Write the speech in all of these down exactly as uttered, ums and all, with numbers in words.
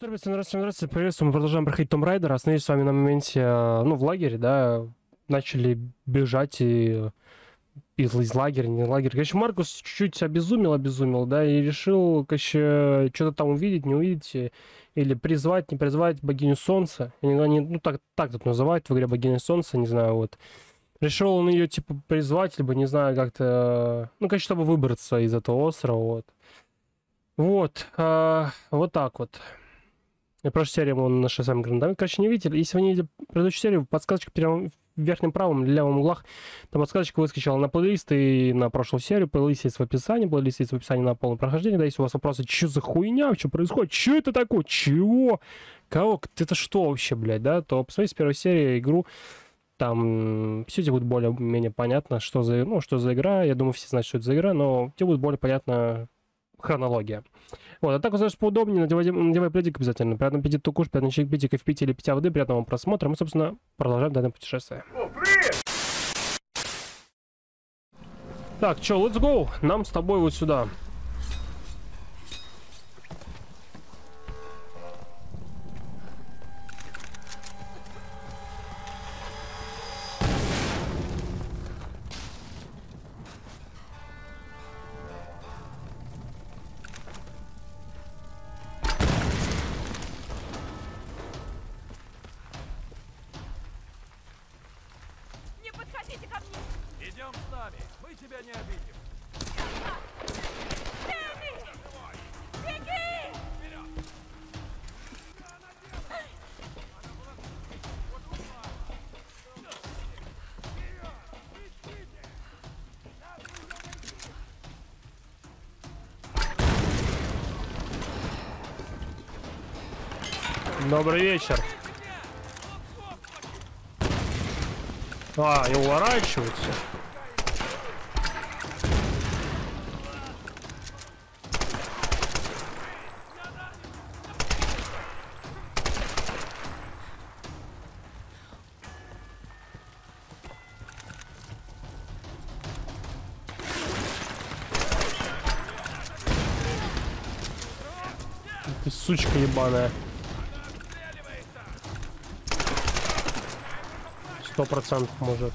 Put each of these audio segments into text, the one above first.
Что, ребят, всем нравится, всем нравится, приветствую, мы продолжаем проходить Tomb Raider, остановились с вами на моменте, ну, в лагере, да, начали бежать и из, из лагеря, не лагеря, конечно, Маркус чуть-чуть обезумел, обезумел, да, и решил, конечно, что-то там увидеть, не увидеть, или призвать, не призвать богиню солнца, они, ну, так, так тут называют в игре богиню солнца, не знаю, вот, решил он ее, типа, призвать, либо, не знаю, как-то, ну, конечно, чтобы выбраться из этого острова, вот, вот, а, вот так вот. В прошлой серии мы нашли с вами гранатомет. Короче, не видели. Если вы не видели предыдущую серию, подсказочка в верхнем правом левом углах. Там подсказочка выскочила на плейлист и на прошлую серию. Плейлист есть в описании. Плейлист есть в описании на полном прохождении. Да, если у вас вопросы, что за хуйня, что происходит, что это такое, чего, кого, это что вообще, блядь, да, то посмотрите с первой серии игру. Там все тебе будет более-менее понятно, что за, ну, что за игра. Я думаю, все знают, что это за игра, но тебе будет более понятно хронология. Вот, а так узнаешь поудобнее, надевай, надевай пледик обязательно. Приятного аппетита, куш, приятного чайка, пить кофе или питья воды, приятного просмотра. Мы, собственно, продолжаем данное путешествие. О, привет! Так, чё, let's go! Нам с тобой вот сюда. Добрый вечер. А, и уворачиваются. Ты сучка ебаная. Сто процентов, мужик.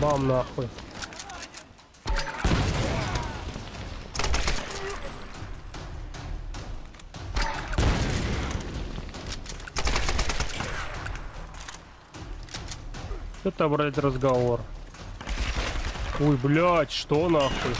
Бам, нахуй. Это, блядь, разговор. Ой, блядь, что нахуй?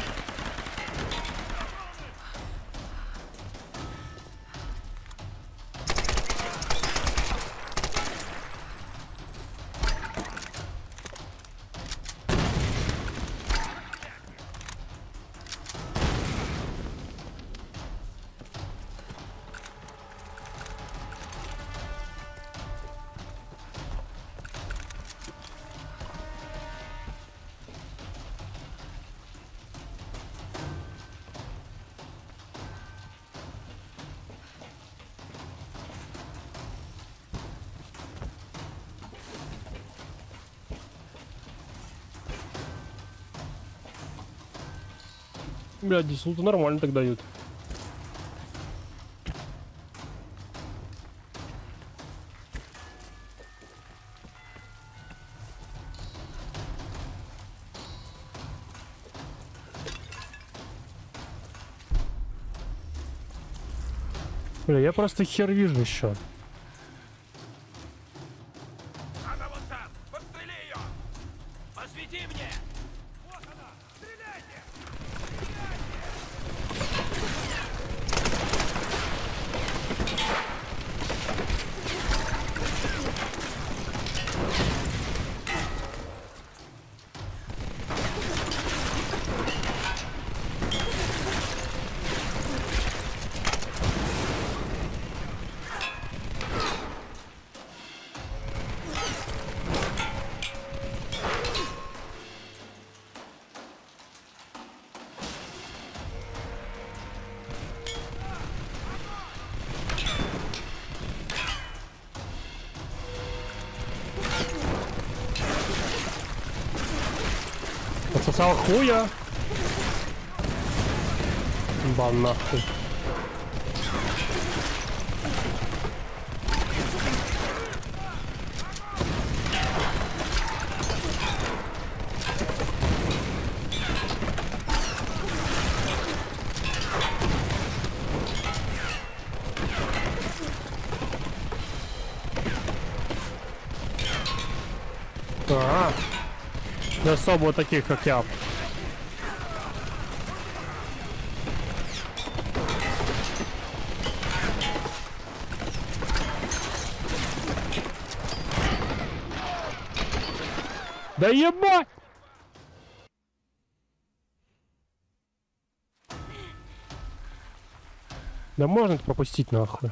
Блядь, здесь лута нормально так дают. Бля, я просто хер вижу еще. Сосал хуя. Бан нахуй. А-а-а. Для особо таких, как я. Да ебать! Да можно это пропустить нахуй.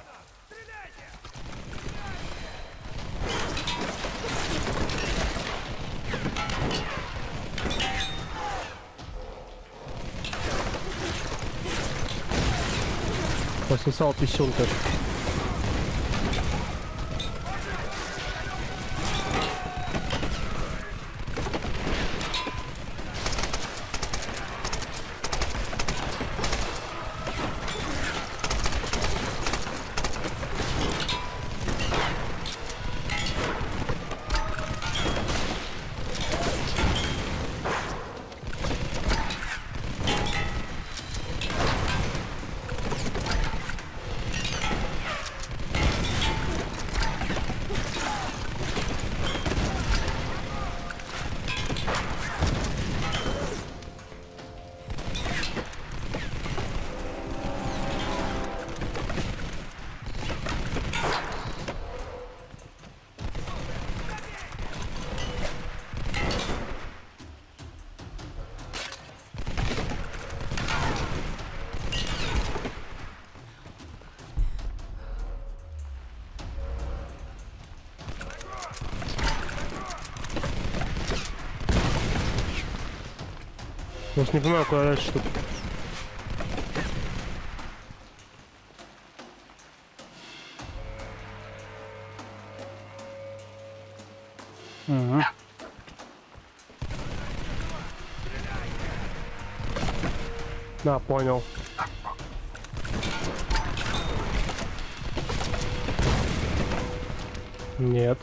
Пососал писюнка. Я уж не понимаю, куда дальше тут. Ага. Да, понял. Нет.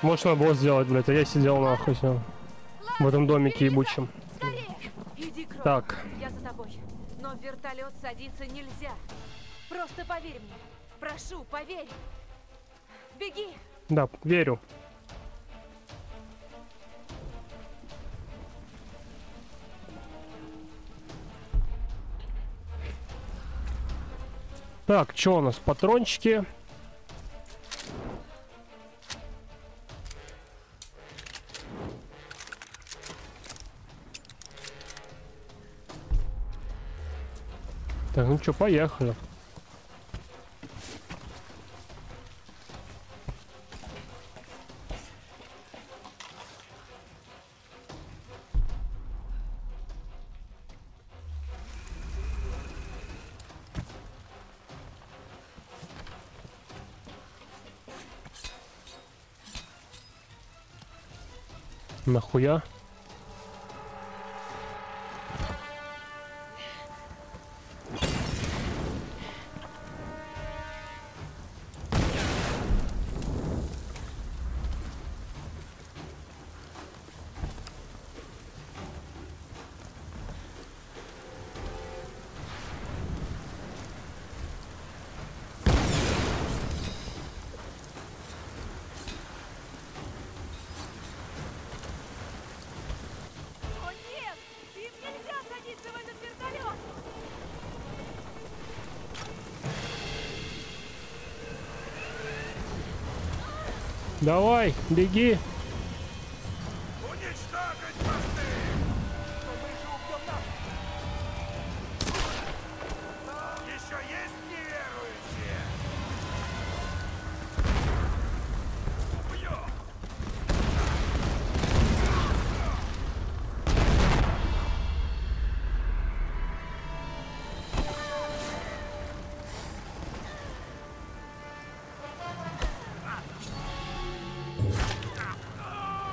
Может, надо было сделать, блядь, а я сидел нахуй все. В этом домике ебучем. Иди, Крон, так. Я за тобой. Но в вертолет садиться нельзя. Просто поверь мне. Прошу, поверь. Беги. Да, верю. Так, что у нас? Патрончики. Так, ну что, поехали. Нахуя? Давай, беги.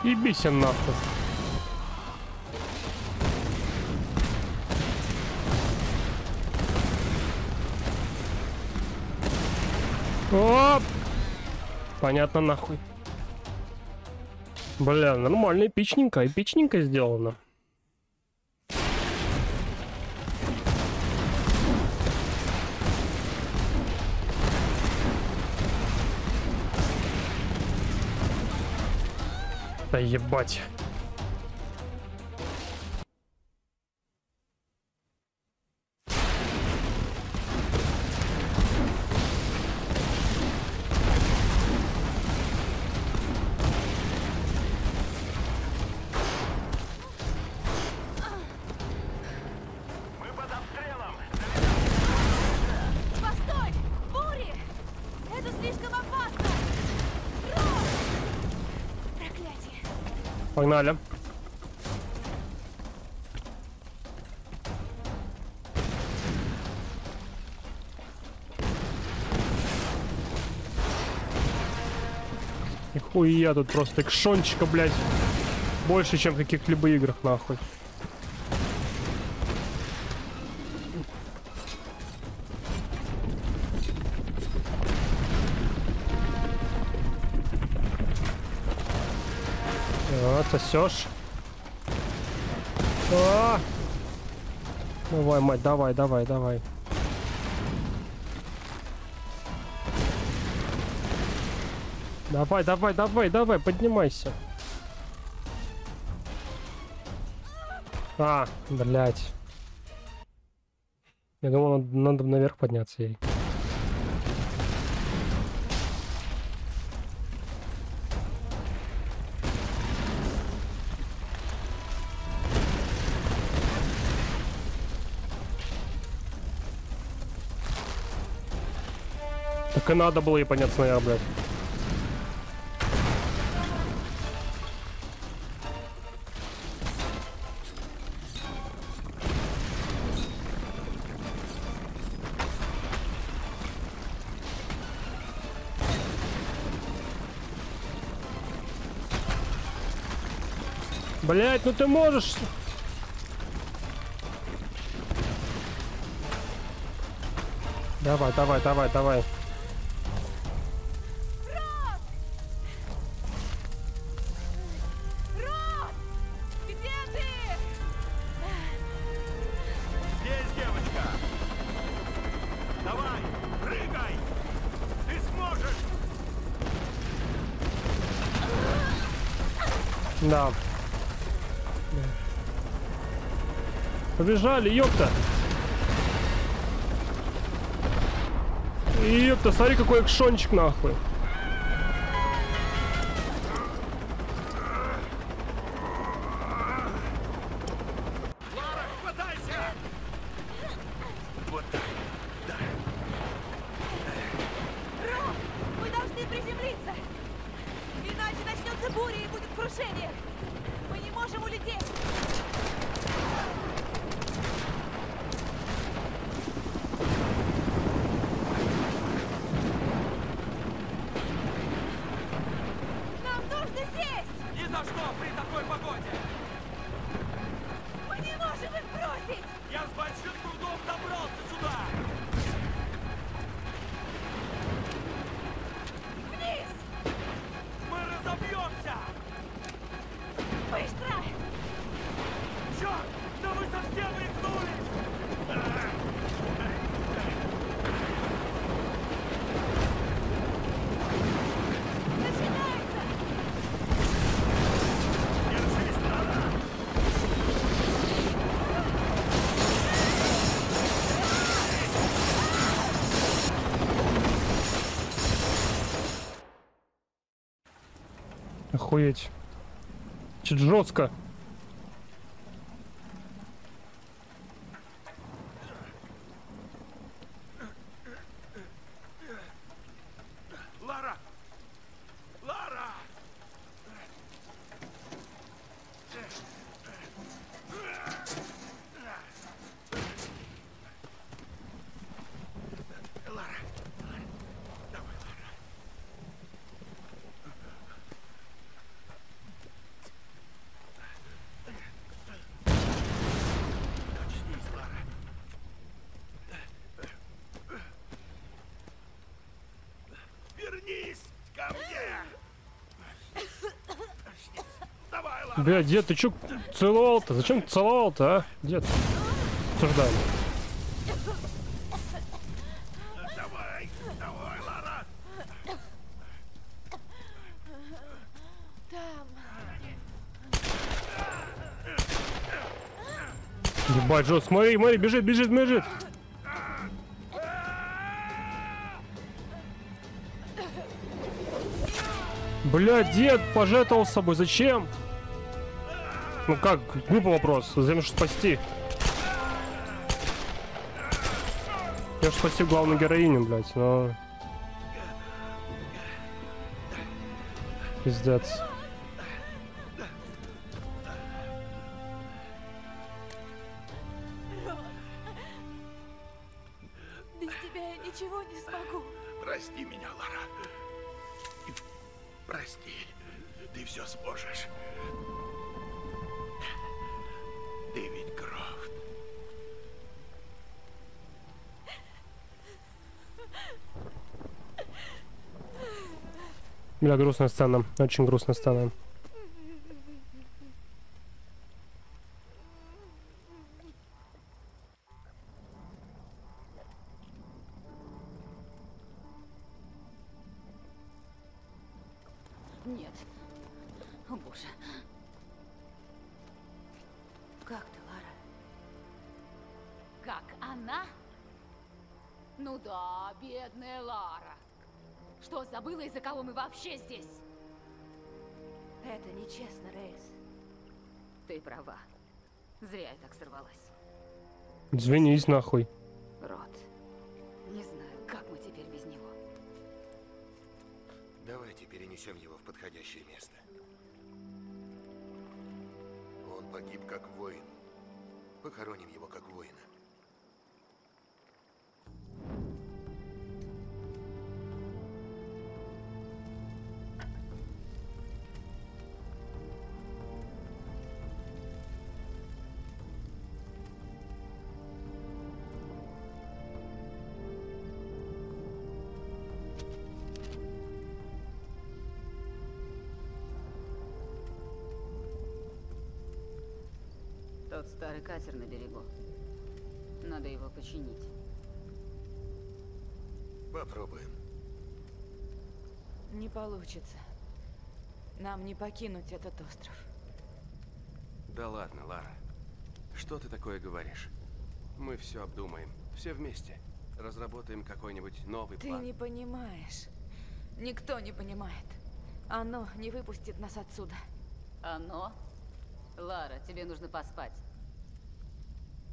Ебися нахуй. Оп! Понятно нахуй. Бля, нормально, эпичненько, эпичненько сделано. Да ебать. Погнали. Нихуя тут просто экшончика, блядь. Больше, чем в каких-либо играх, нахуй. Сосешь. А -а -а. Давай, мать, давай, давай, давай. Давай, давай, давай, давай, поднимайся. А, блядь. Я думал, надо, надо наверх подняться ей. И надо было и понять, наверное, блядь. Блядь, ну ты можешь... Давай, давай, давай, давай. Да. Побежали, ёпта. Ёпта, смотри, какой экшончик, нахуй. Охуеть. Чуть жестко. Лара! Лара! Бля, дед, ты чё целовал-то? Зачем целовал-то, а? Дед, обсуждали. Давай, давай, Лара! Там. Ебать, Джо, смотри, смотри, бежит, бежит, бежит. Бля, дед пожертвовал собой, зачем? Ну как, глупый вопрос, зачем же спасти? Я же спасти главную героиню, блядь, но... Пиздец. Без тебя я ничего не смогу. Прости меня, Лара. Прости, ты все сможешь. Ты ведь Крофт. Бля, грустная сцена. Очень грустная сцена. Нет. О, боже. Как ты, Лара? Как она? Ну да, бедная Лара. Что, забыла, из-за кого мы вообще здесь? Это нечестно, Рэйс. Ты права. Зря я так сорвалась. Извинись нахуй. Рот. Не знаю, как мы теперь без него. Давайте перенесем его в подходящее место. Он погиб как воин. Похороним его как воина. Тот старый катер на берегу. Надо его починить. Попробуем. Не получится. Нам не покинуть этот остров. Да ладно, Лара. Что ты такое говоришь? Мы все обдумаем. Все вместе. Разработаем какой-нибудь новый план. Ты не понимаешь. Никто не понимает. Оно не выпустит нас отсюда. Оно? Лара, тебе нужно поспать.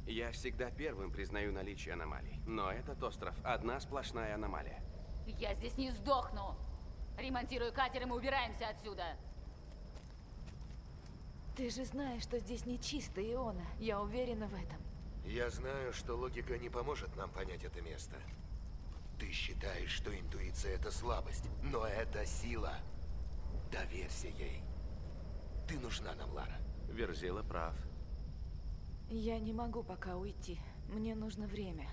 Я всегда первым признаю наличие аномалий. Но этот остров – одна сплошная аномалия. Я здесь не сдохну. Ремонтирую катер, и мы убираемся отсюда. Ты же знаешь, что здесь нечисто, Иона. Я уверена в этом. Я знаю, что логика не поможет нам понять это место. Ты считаешь, что интуиция – это слабость, но это сила. Доверься ей. Ты нужна нам, Лара. Верзила прав. Я не могу пока уйти. Мне нужно время.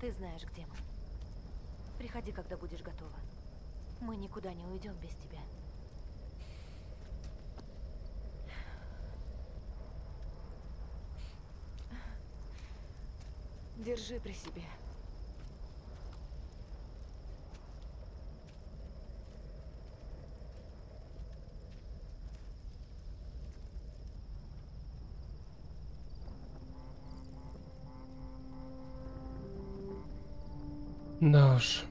Ты знаешь, где мы. Приходи, когда будешь готова. Мы никуда не уйдем без тебя. Держи при себе. Да уж,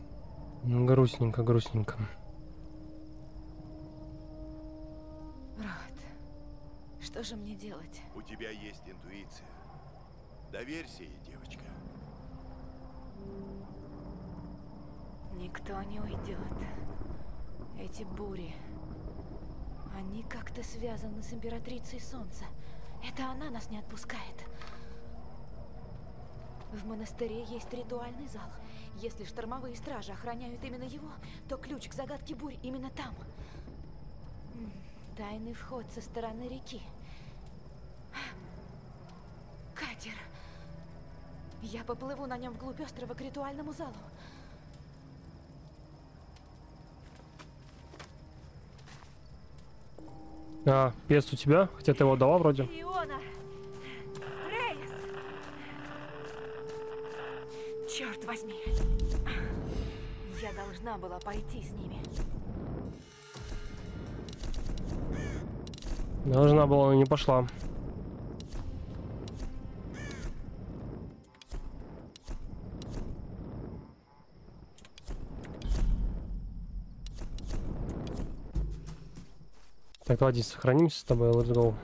грустненько, грустненько. Брат, что же мне делать? У тебя есть интуиция. Доверься ей, девочка. Никто не уйдет. Эти бури, они как-то связаны с императрицей Солнца. Это она нас не отпускает. В монастыре есть ритуальный зал. Если штормовые стражи охраняют именно его, то ключ к загадке бурь именно там. Тайный вход со стороны реки. Катер. Я поплыву на нем вглубь острова к ритуальному залу. А, пес у тебя? Хотя ты его дала вроде. Иона! Рэйс! Черт возьми! Я должна была пойти с ними. Должна была, но не пошла. Так, ладно, сохранимся с тобой, let's go.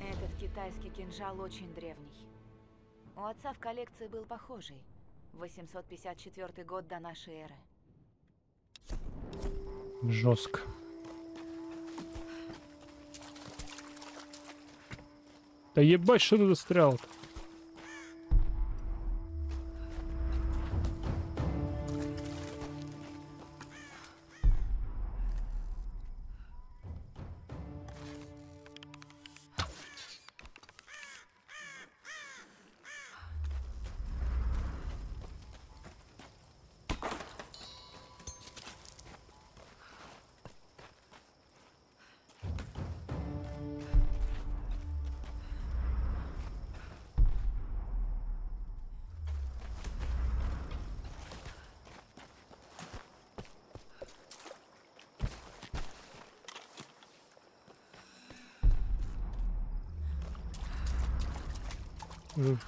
Этот китайский кинжал очень древний. У отца в коллекции был похожий. восемьсот пятьдесят четвёртый год до нашей эры. Жестко. Да ебать, что ты застрял-то?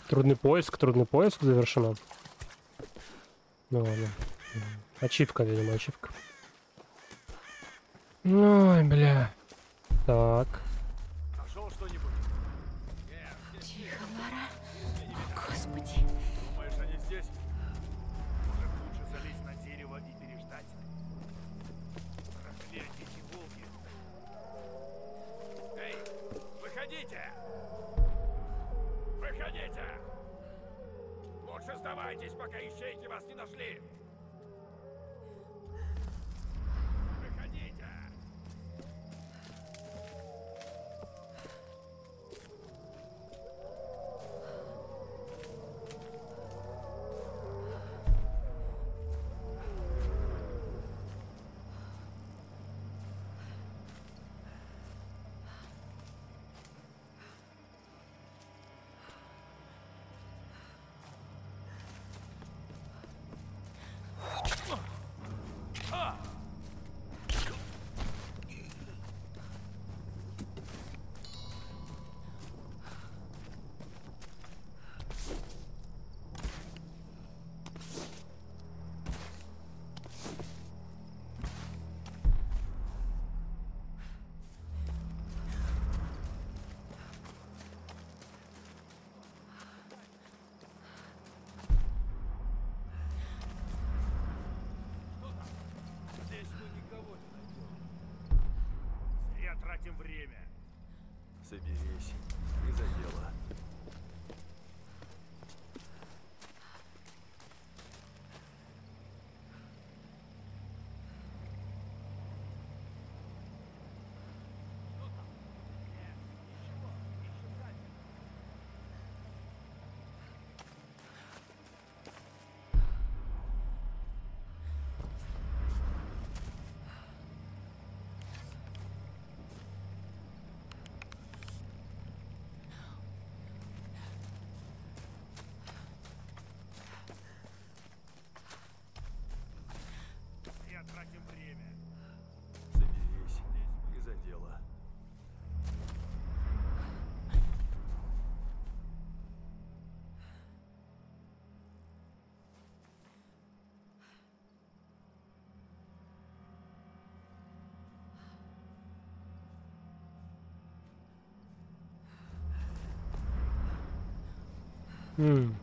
Трудный поиск, трудный поиск завершено. Ну ладно. Ачивка, видимо, ачивка. Ой, бля. Так. Нашел что-нибудь? Тихо, Лара. О, господи. Думаешь, они здесь? Может, лучше залезть на дерево и переждать? Проклятье, эти волки. Эй, выходите! Выходите! Лучше сдавайтесь, пока ищейки вас не нашли! Выходите! Тратим время. Соберись. И за дело. тратим время. Соберись и за дело. Mm.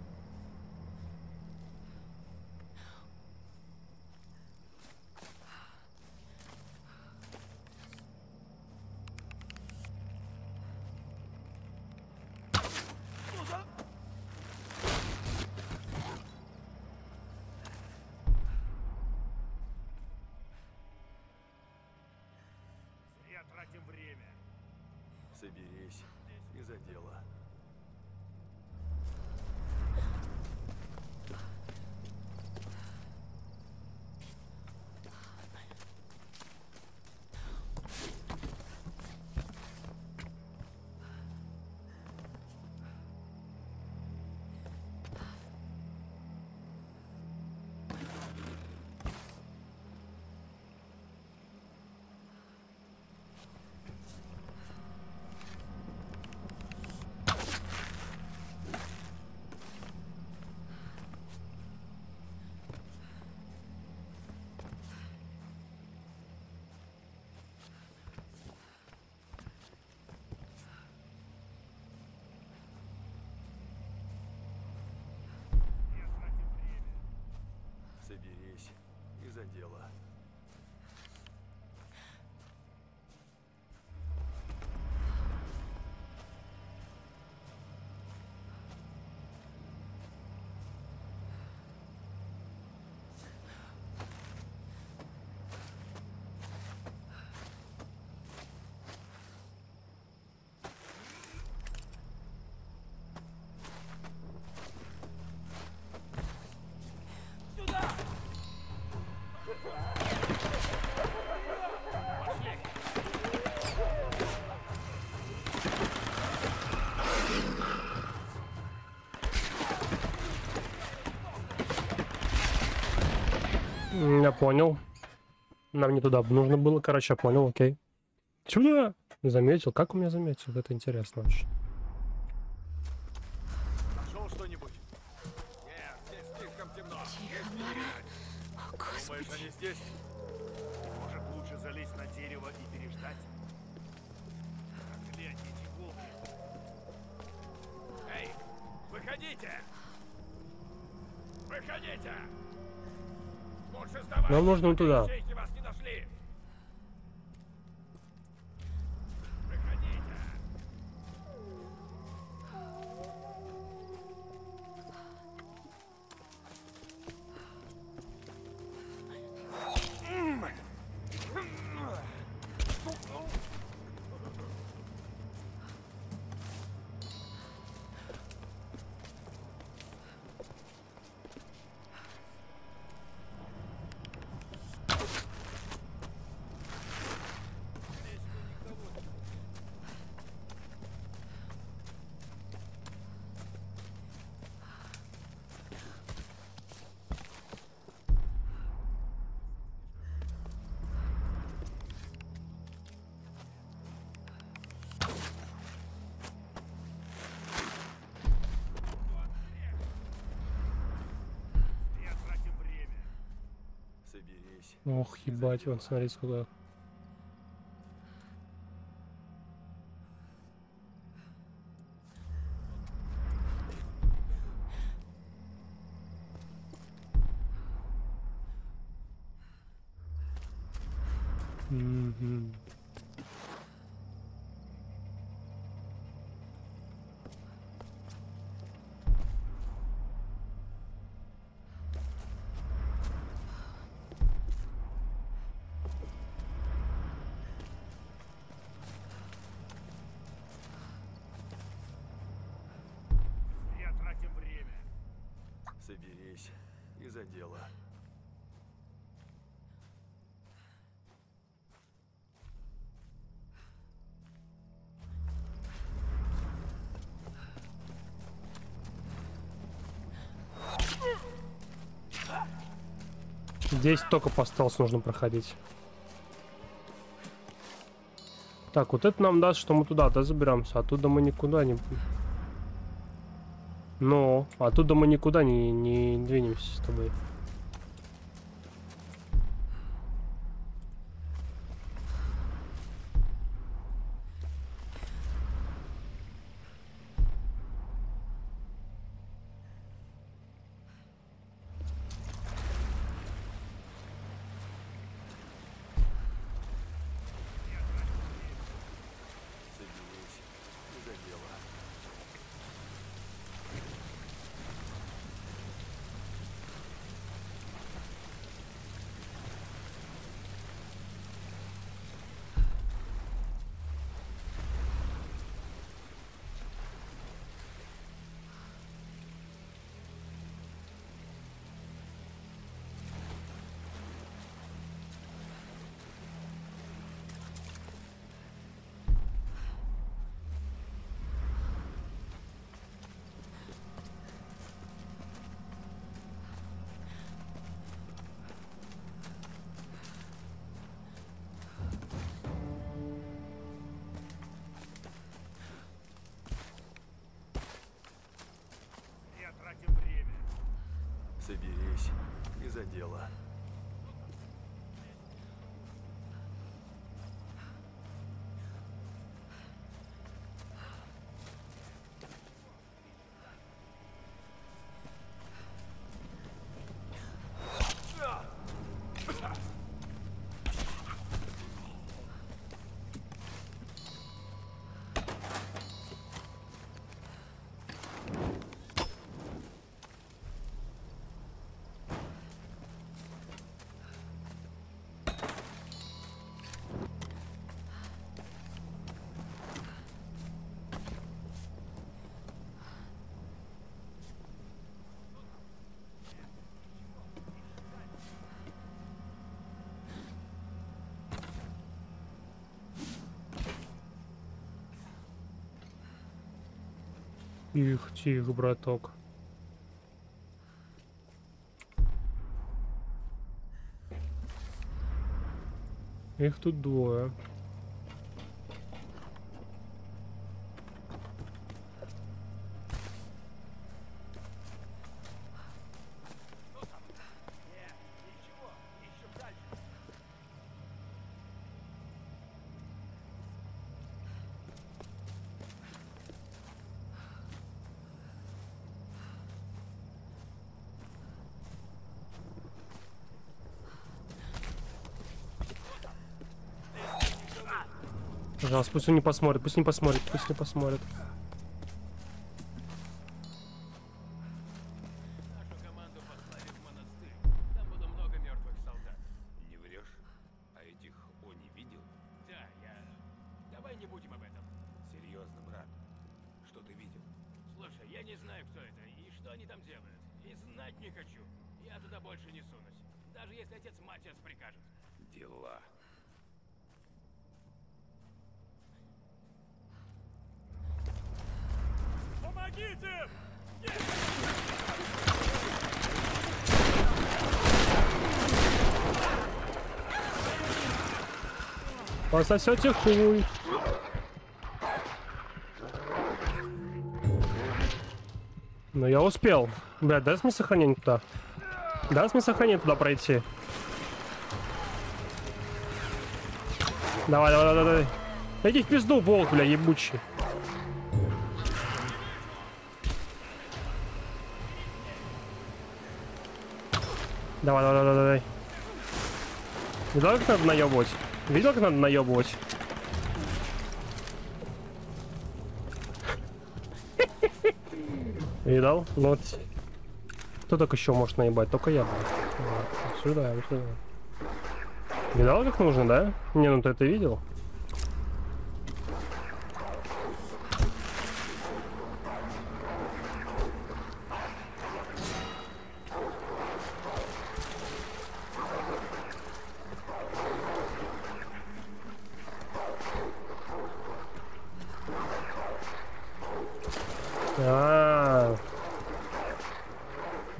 Зря тратим время. Соберись и за дело. Соберись и за дело. Я понял. Нам не туда нужно было. Короче, я понял, окей. Чудо! Заметил. Как у меня заметил? Это интересно очень. Нашел что-нибудь? Нет, здесь слишком темно. Тихо, Лара. О, Господи. Думаешь, они здесь? Может, лучше залезть на дерево и переждать? Как летние волки. Эй, выходите! Выходите! Нам нужно туда. Ох, ебать, вон, смотри, сколько. Mm-hmm. Соберись и за дело. Здесь только по стелсу нужно проходить. Так, вот это нам даст, что мы туда, да, заберемся. Оттуда мы никуда не... Ну, оттуда мы никуда не, не двинемся с тобой. Соберись, и за дело. Тихо, тихо, браток. Их тут двое. Пожалуйста, пусть он не посмотрит, пусть не посмотрит, пусть не посмотрит. Нашу команду послали в монастырь. Там было много мертвых солдат. Не врешь? А этих он не видел? Да, я... Давай не будем об этом. Серьезно, брат. Что ты видел? Слушай, я не знаю, кто это и что они там делают. И знать не хочу. Я туда больше не сунусь. Даже если отец Матиас прикажет. Дела. Пососете хуй. Но я успел. Блядь, даст мне сохранение туда? Даст мне сохранение туда пройти? Давай, давай, давай, давай. Иди в пизду, волк, бля, ебучий. Давай, давай, давай, давай. Видел, как надо наебывать? Видел, как надо наебывать? Видал? Ну вот. Кто так еще может наебать? Только я. Вот. Сюда, вот сюда. Видал, как нужно, да? Не, ну ты это видел?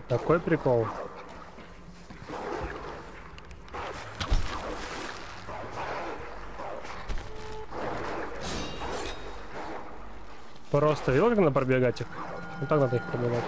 Такой прикол. Просто видел, как надо пробегать их? Вот так надо их пробегать.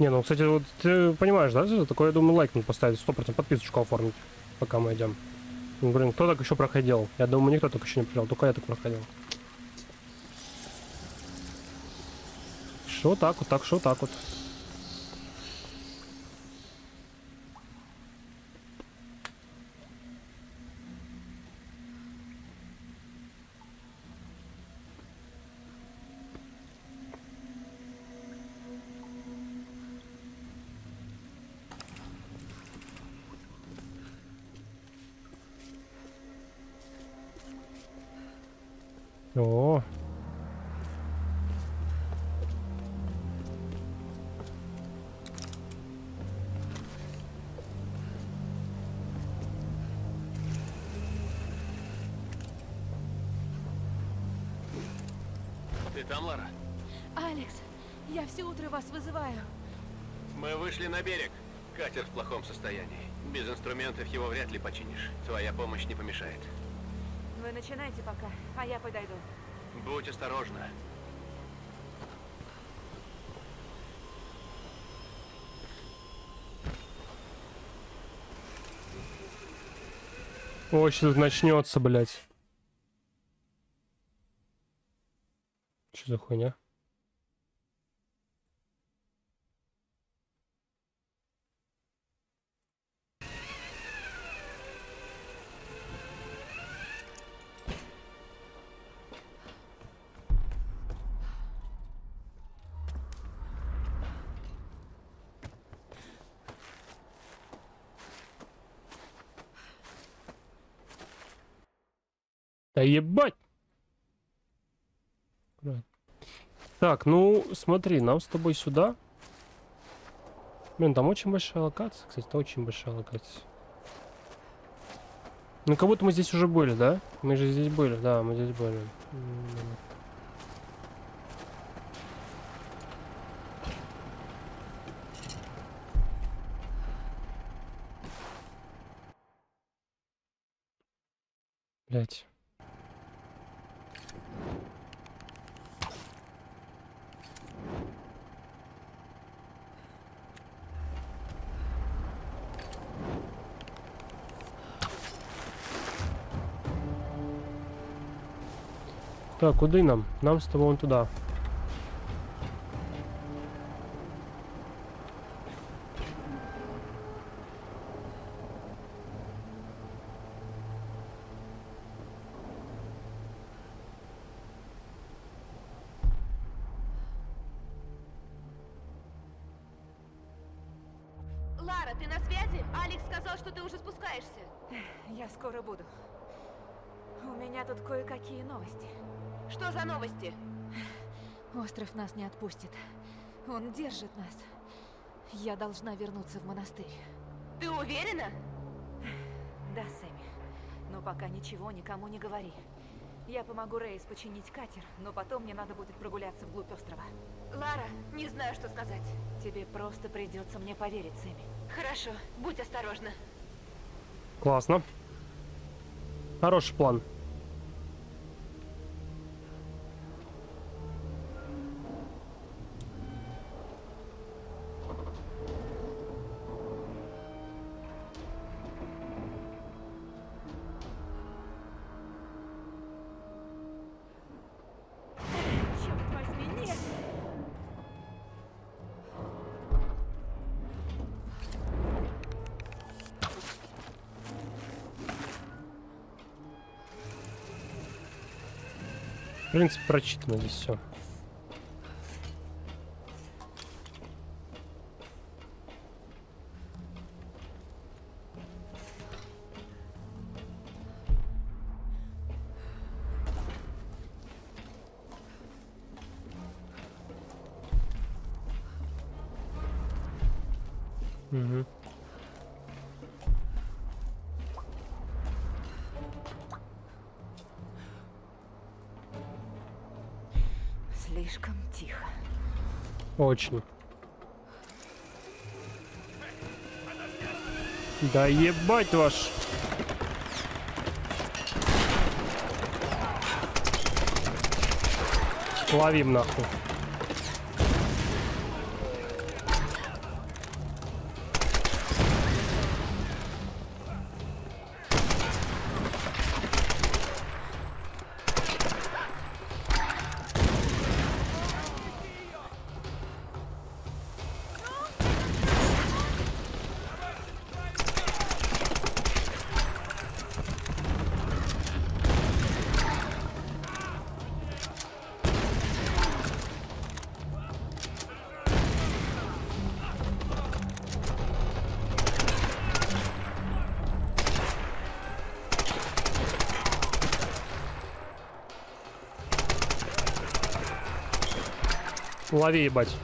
Не, ну, кстати, вот ты понимаешь, да, такое, я думаю, лайк надо поставить, сто процентов подписочку оформить, пока мы идем. Блин, кто так еще проходил? Я думаю, никто так еще не проходил, только я так проходил. Что так вот, так, что так вот. О. Ты там, Лара? Алекс, я все утро вас вызываю. Мы вышли на берег. Катер в плохом состоянии. Без инструментов его вряд ли починишь. Твоя помощь не помешает. Вы начинайте пока, а я подойду. Будь осторожна. Ой, сейчас начнется, блядь. Что за хуйня? Да ебать! Так, ну смотри, нам с тобой сюда. Блин, там очень большая локация, кстати, это очень большая локация. Ну как будто мы здесь уже были, да? Мы же здесь были, да, мы здесь были. Блять. Так, куда нам? Нам с тобой вон туда. Лара, ты на связи? Алекс сказал, что ты уже спускаешься. Я скоро буду. У меня тут кое-какие новости. Что за новости? Остров нас не отпустит. Он держит нас. Я должна вернуться в монастырь. Ты уверена? Да, Сэмми. Но пока ничего никому не говори. Я помогу Рэйс починить катер, но потом мне надо будет прогуляться вглубь острова. Лара, не знаю, что сказать. Тебе просто придется мне поверить, Сэмми. Хорошо, будь осторожна. Классно. Хороший план. В принципе, прочитано здесь все. Угу. Слишком тихо. Очень. Да ебать ваш. Ловим нахуй. Лови, ебать.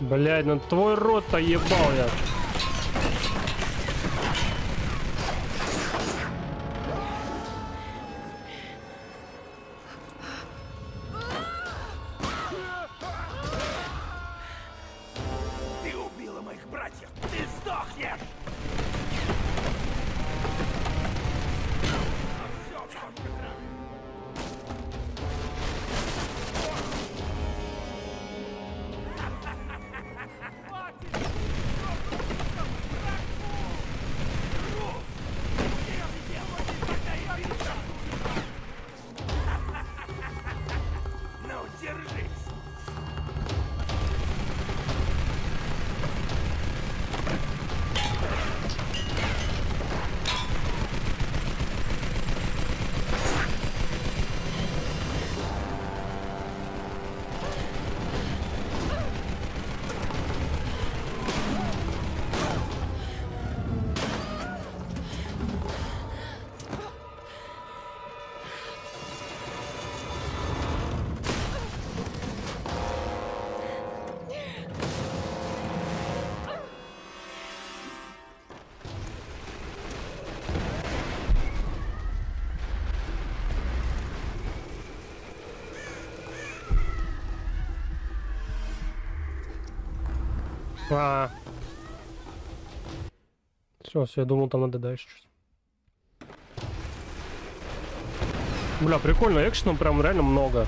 Блядь, ну твой рот-то ебал я. Ты убила моих братьев, ты сдохнешь! А -а -а. Все, все, я думал, там надо дальше чуть. Бля, прикольно, экшена прям реально много.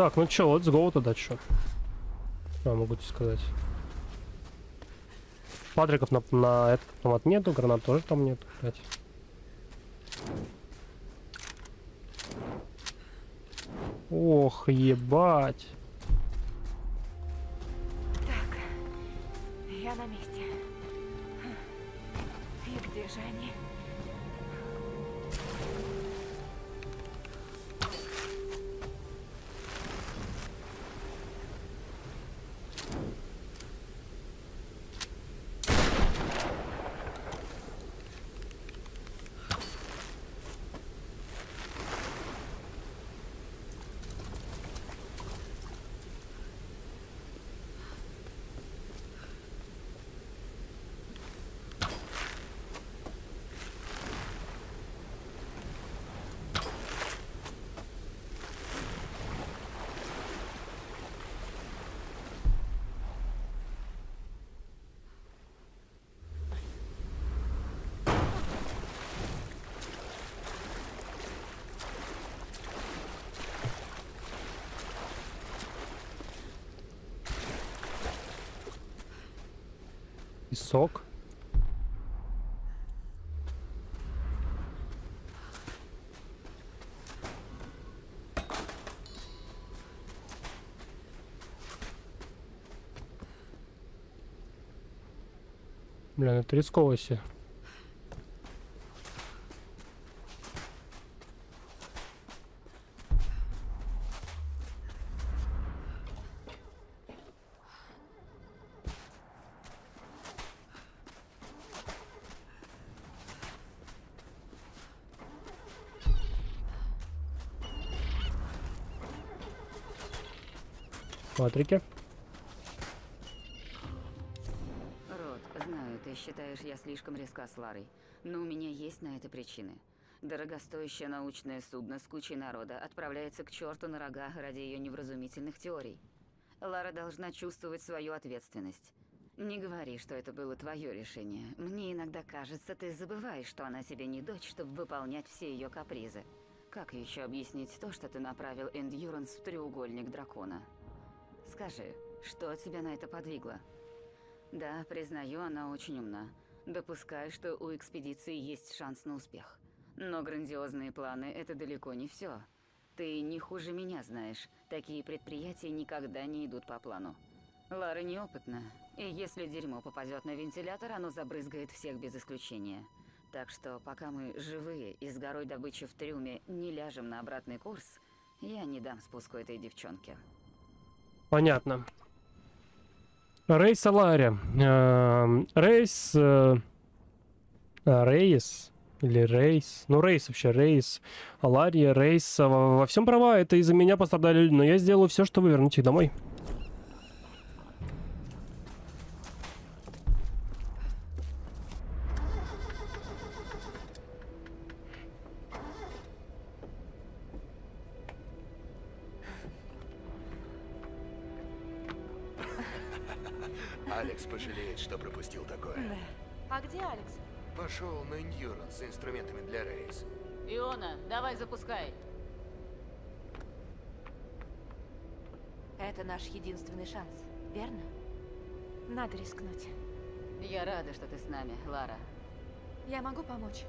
Так, ну чё, let's go туда, чё? А, могу тебе сказать. Патриков на, на этот автомат нету, гранат тоже там нету, блядь. Ох, ебать. Так, я на месте. И где же они? Сок. Блин, это рисково все. Патрики. Рот, знаю, ты считаешь, я слишком резка с Ларой, но у меня есть на это причины. Дорогостоящее научное судно с кучей народа отправляется к черту на рогах ради ее невразумительных теорий. Лара должна чувствовать свою ответственность. Не говори, что это было твое решение. Мне иногда кажется, ты забываешь, что она себе не дочь, чтобы выполнять все ее капризы. Как еще объяснить то, что ты направил Эндюранс в треугольник дракона? Скажи, что тебя на это подвигло? Да, признаю, она очень умна. Допускаю, что у экспедиции есть шанс на успех. Но грандиозные планы – это далеко не все. Ты не хуже меня знаешь. Такие предприятия никогда не идут по плану. Лара неопытна. И если дерьмо попадет на вентилятор, оно забрызгает всех без исключения. Так что, пока мы живые и с горой добычи в трюме не ляжем на обратный курс, я не дам спуску этой девчонке. Понятно. Рэйс о Ларе. Рэйс... Рэйс... Или Рэйс... Ну, Рэйс вообще. Рэйс о Ларе. Рэйс во всем права. Это из-за меня пострадали люди. Но я сделаю все, чтобы вернуть их домой. Алекс пожалеет, что пропустил такое. Да. А где Алекс? Пошел на Эндюранс с инструментами для Рэйс. Иона, давай запускай. Это наш единственный шанс, верно? Надо рискнуть. Я рада, что ты с нами, Лара. Я могу помочь?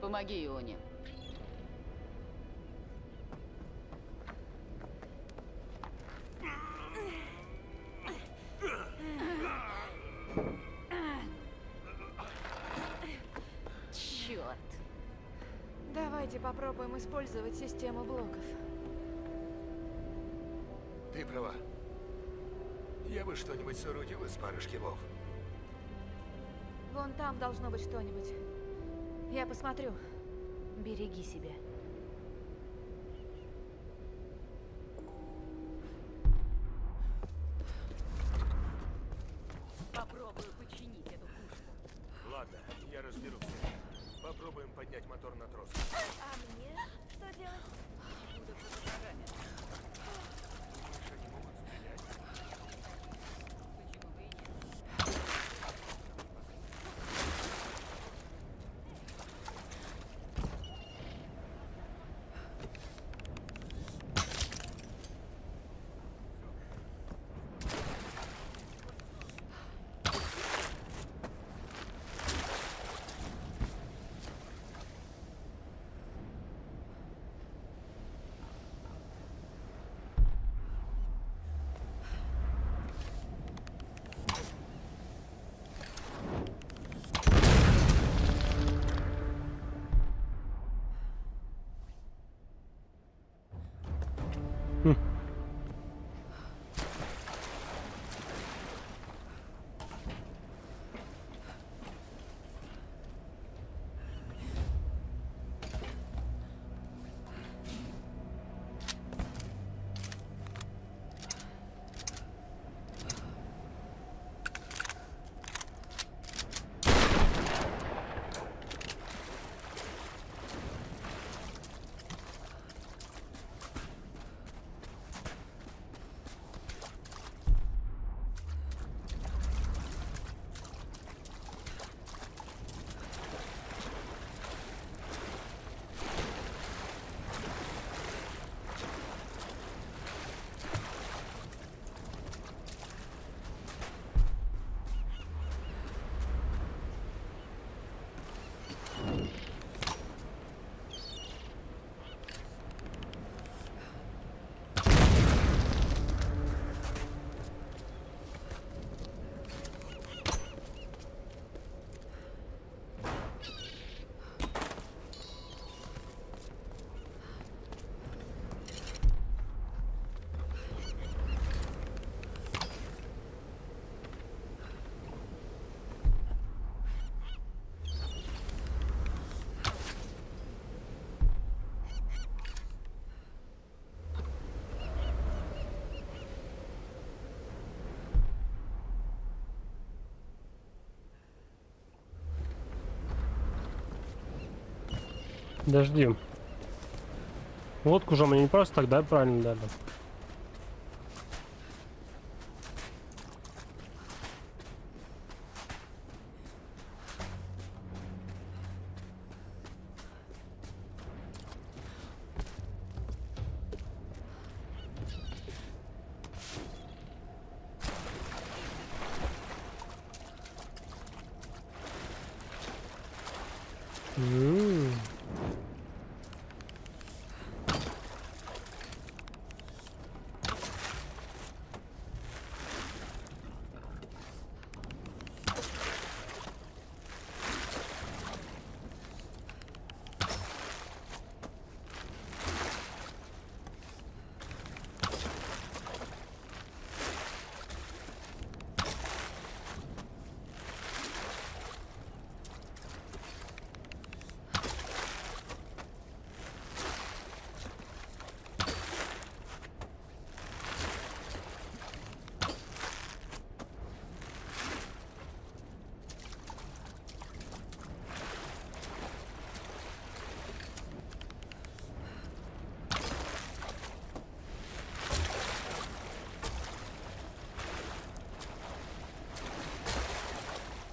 Помоги Ионе. Попробуем использовать систему блоков. Ты права. Я бы что-нибудь соорудил из пары шкивов. Вон там должно быть что-нибудь. Я посмотрю. Береги себя. Попробую починить эту пушку. Ладно, я разберусь. Попробуем поднять мотор на трос. А мне что делать? Буду под ногами. Еще не могут стрелять. Почему бы и нет? Подожди. Лодку же мне не просто так, да, правильно дали.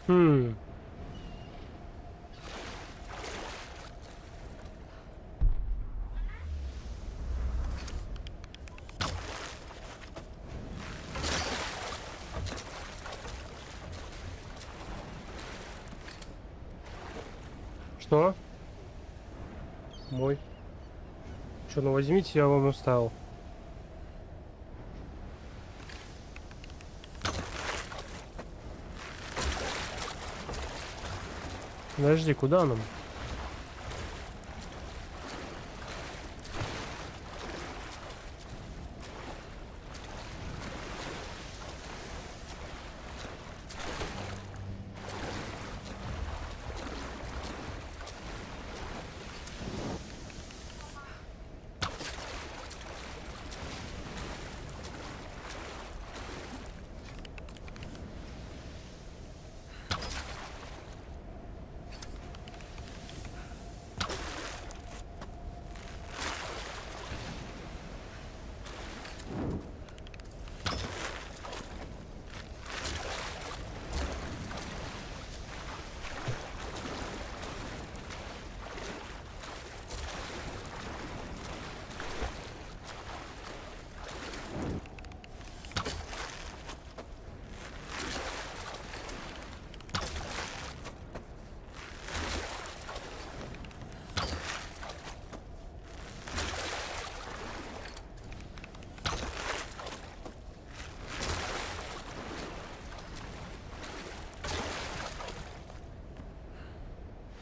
Hmm. Что? Мой. Что, ну возьмите, я вам оставил. Подожди, куда нам?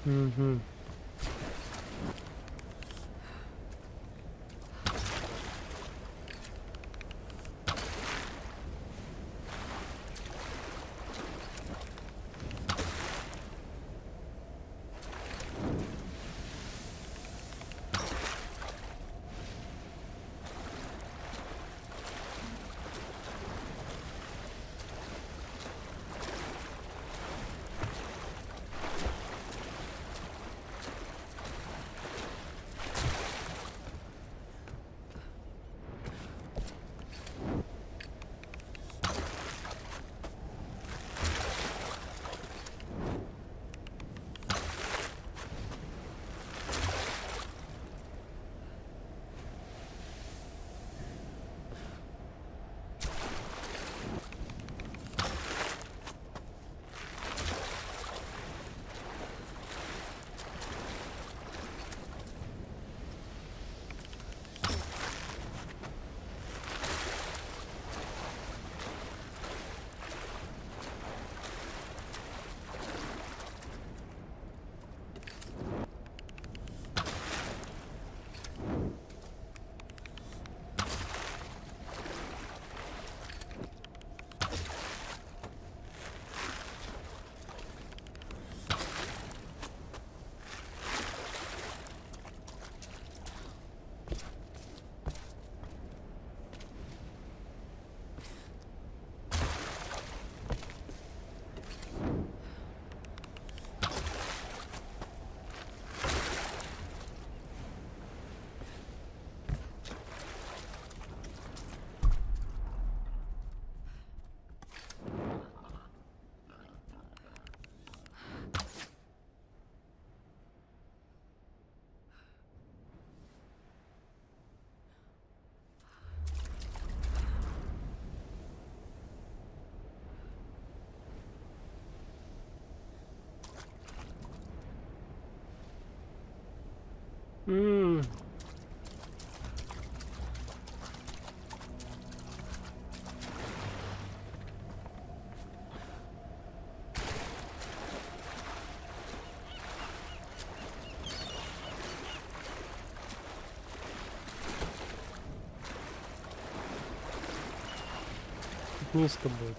Mm-hmm. М-м-м. Низко будет.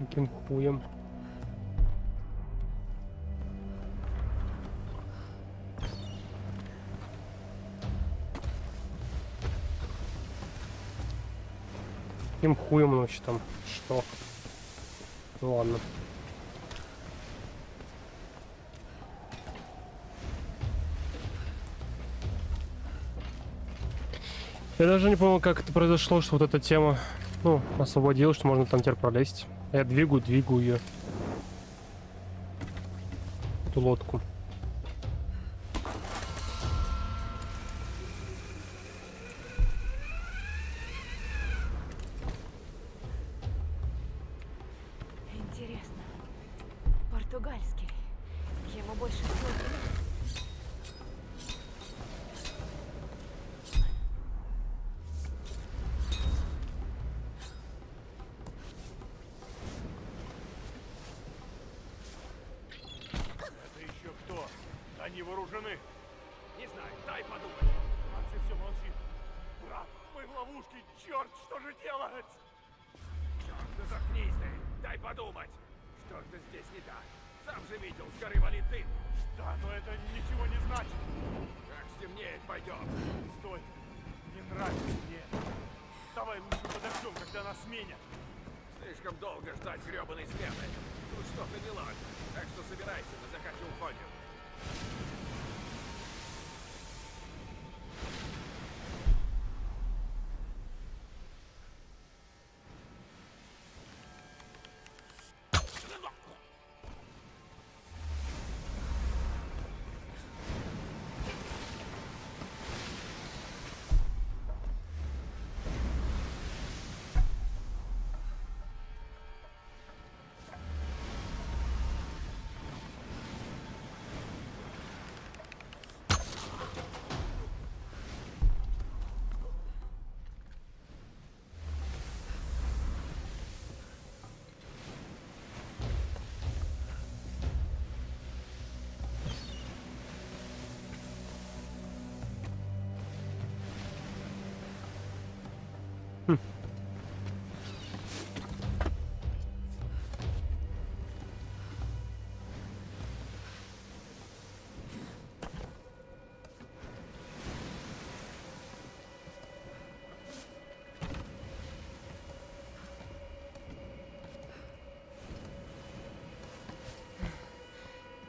Каким хуем? Каким хуем ночь там? Что? Ну ладно. Я даже не помню, как это произошло, что вот эта тема, ну, освободилась, что можно там теперь пролезть. Я двигаю, двигаю ее. Эту лодку. Интересно. Португальский. Ему больше вооружены. Не знаю, дай подумать. Макси все молчит. Брат, мы в ловушке, черт, что же делать? Черт, да заткнись ты, дай подумать. Что-то здесь не так. Сам же видел, с горы валит дым. Да, но это ничего не значит. Как стемнеет, пойдем. Стой, не нравится мне. Давай лучше подождем, когда нас сменят. Слишком долго ждать гребаной смены. Тут что-то не ладно. Так что собирайся, мы захотим уходим.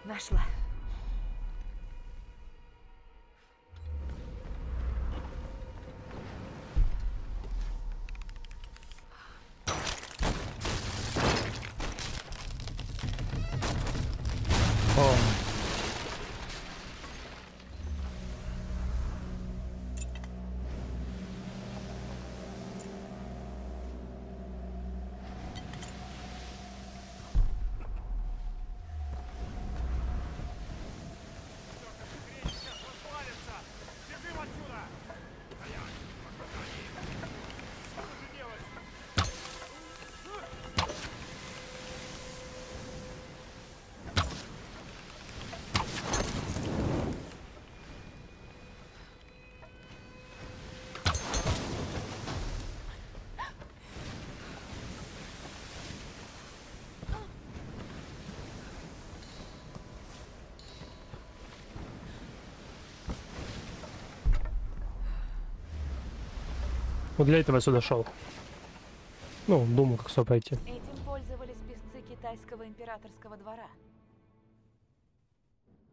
Нашла. О. Вот для этого я сюда шел. Ну, думал, как сюда пойти. Этим пользовались песцы китайского императорского двора.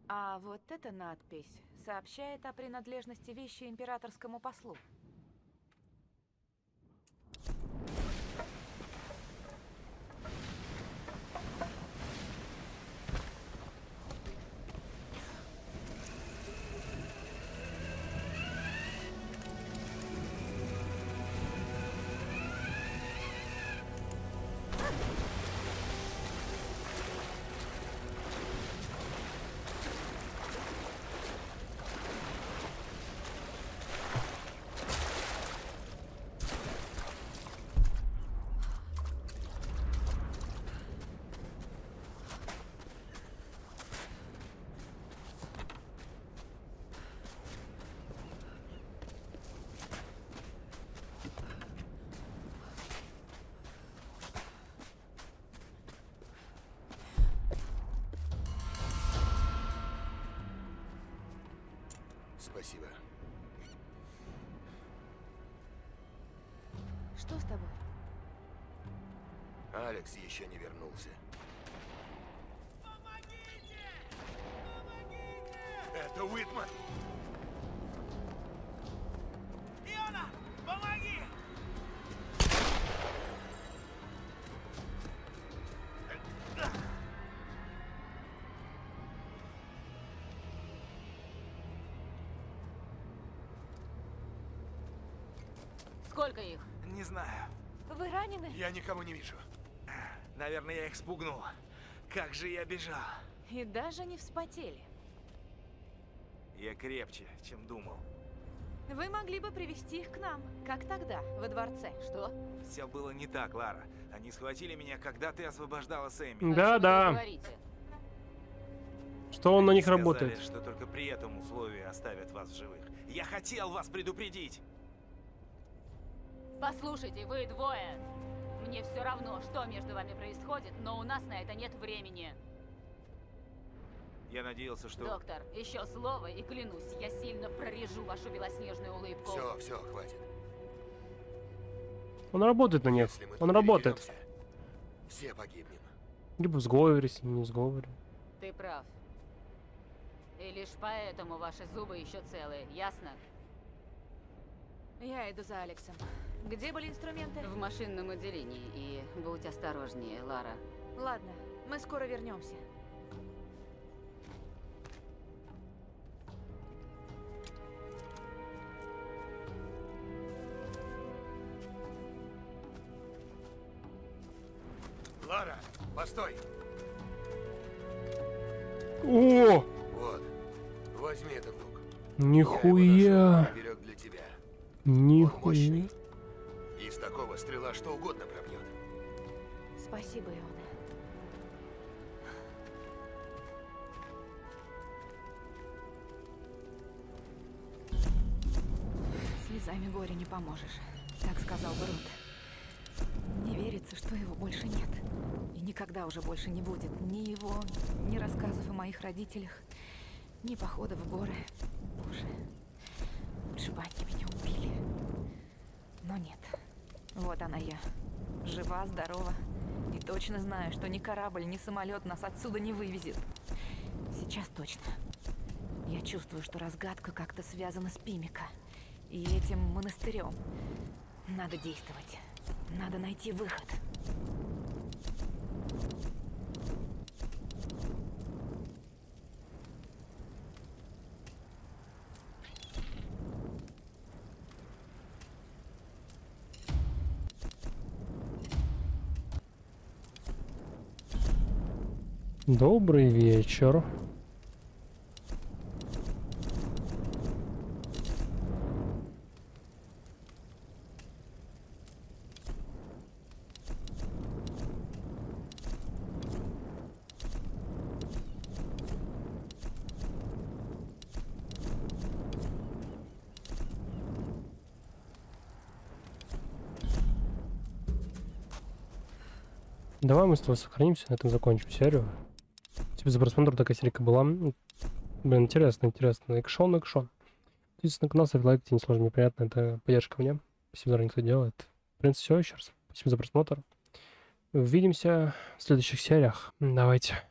А вот эта надпись сообщает о принадлежности вещи императорскому послу. Спасибо. Что с тобой? Алекс еще не вернулся. Помогите! Помогите! Это Уитман! Иона, помоги! Сколько их? Не знаю. Вы ранены? Я никого не вижу. Наверное, я их спугнул. Как же я бежал. И даже не вспотели. Я крепче, чем думал. Вы могли бы привести их к нам, как тогда, во дворце. Что? Все было не так, Лара. Они схватили меня, когда ты освобождала Сэмми. Да, да. Что он на них работает? Что только при этом условии оставят вас в живых. Я хотел вас предупредить. Послушайте, вы двое. Мне все равно, что между вами происходит, но у нас на это нет времени. Я надеялся, что... Доктор, еще слово и клянусь, я сильно прорежу вашу белоснежную улыбку. Все, все, хватит. Он работает на них. Он работает. Все погибнем. Либо в сговоре, если не в сговоре. Ты прав. И лишь поэтому ваши зубы еще целые, ясно? Я иду за Алексом. Где были инструменты? В машинном отделении. И будь осторожнее, Лара. Ладно, мы скоро вернемся. Лара, постой! О! Вот, возьми этот лук. Нихуя! Нихуя. Из такого стрела что угодно пробьет. Спасибо, Иона. Слезами горя не поможешь, так сказал Брут. Не верится, что его больше нет. И никогда уже больше не будет ни его, ни рассказов о моих родителях, ни походов в горы. Боже. Лучше бы они меня убили. Но нет. Вот она я. Жива, здорова. И точно знаю, что ни корабль, ни самолет нас отсюда не вывезет. Сейчас точно. Я чувствую, что разгадка как-то связана с Пимика. И этим монастырем. Надо действовать. Надо найти выход. Добрый вечер. Давай мы с тобой сохранимся, на этом закончим серию. За просмотр, такая серийка была. Блин, интересно, интересно. Экшон, экшон. Подписывайтесь на канал, ставьте лайк, тебе не сложно, мне приятно. Это поддержка мне. Спасибо, Лара, никто делает. В принципе, все еще раз. Спасибо за просмотр. Увидимся в следующих сериях. Давайте.